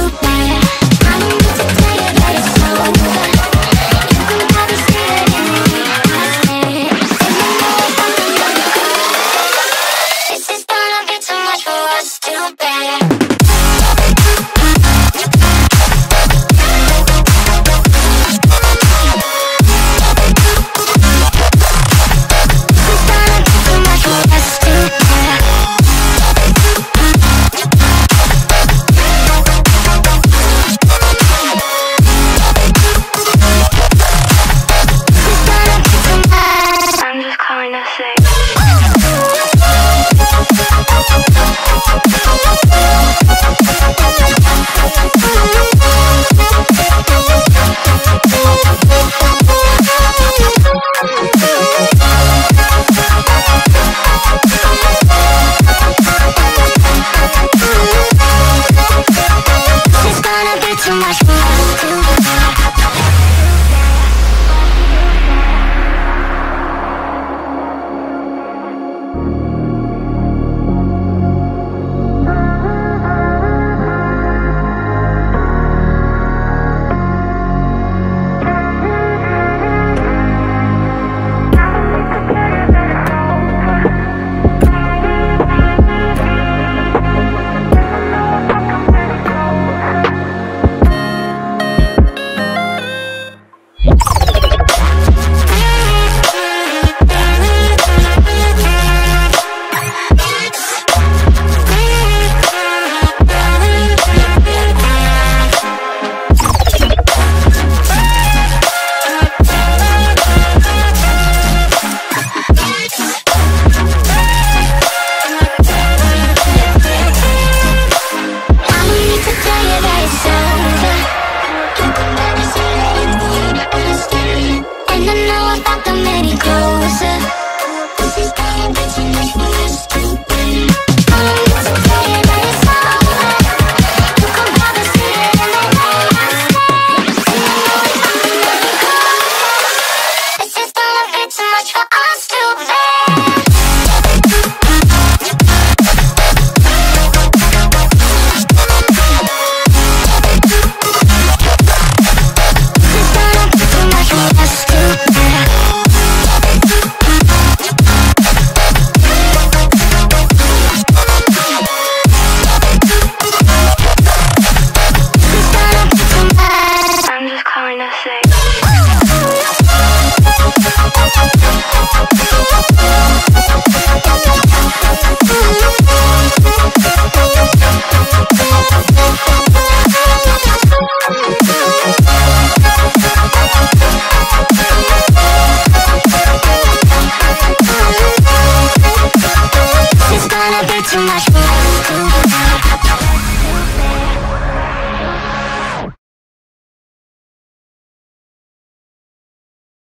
goodbye.